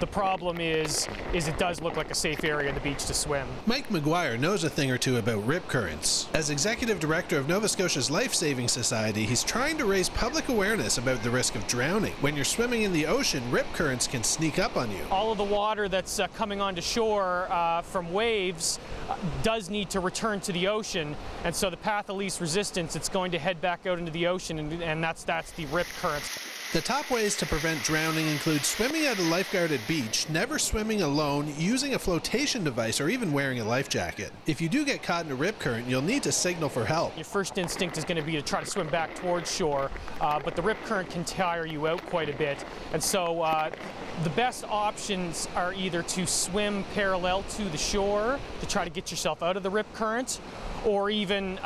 The problem is it does look like a safe area on the beach to swim. Mike McGuire knows a thing or two about rip currents. As executive director of Nova Scotia's Life Saving Society, he's trying to raise public awareness about the risk of drowning. When you're swimming in the ocean, rip currents can sneak up on you. All of the water that's coming onto shore from waves does need to return to the ocean, and so the path of least resistance, it's going to head back out into the ocean, and that's the rip currents. The top ways to prevent drowning include swimming at a lifeguarded beach, never swimming alone, using a flotation device, or even wearing a life jacket. If you do get caught in a rip current, you'll need to signal for help. Your first instinct is going to be to try to swim back towards shore, but the rip current can tire you out quite a bit. And so the best options are either to swim parallel to the shore to try to get yourself out of the rip current, or even,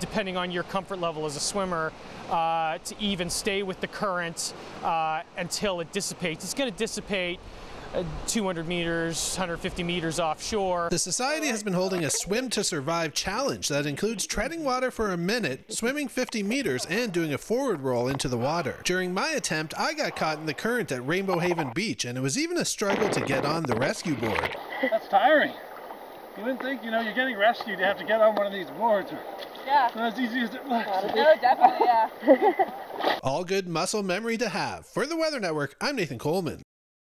depending on your comfort level as a swimmer, to even stay with the current until it dissipates. It's going to dissipate 200 meters, 150 meters offshore. The society has been holding a Swim to Survive challenge that includes treading water for a minute, swimming 50 meters, and doing a forward roll into the water. During my attempt, I got caught in the current at Rainbow Haven Beach, and it was even a struggle to get on the rescue board. That's tiring. You wouldn't think, you know, you're getting rescued, you have to get on one of these boards. Yeah. Not as easy as it looks. No, definitely, yeah. All good muscle memory to have. For the Weather Network, I'm Nathan Coleman.